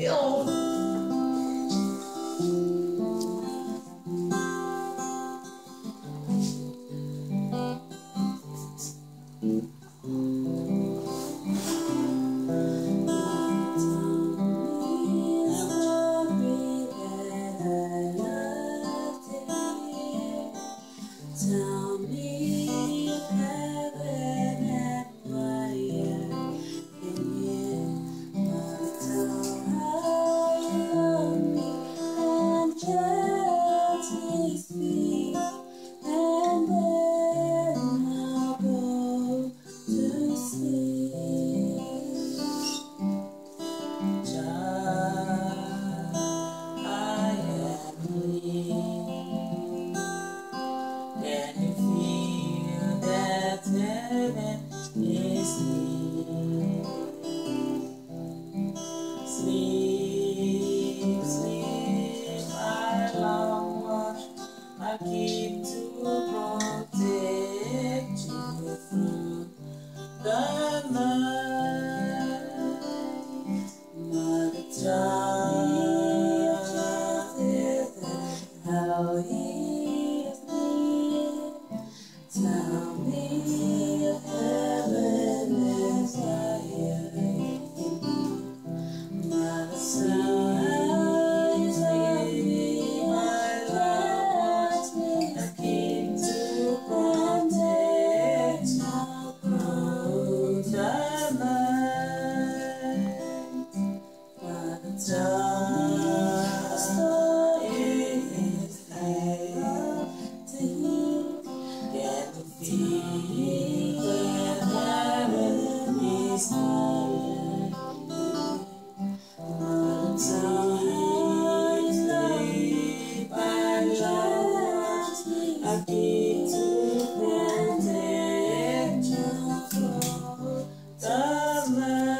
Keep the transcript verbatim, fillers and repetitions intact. Eu. Love.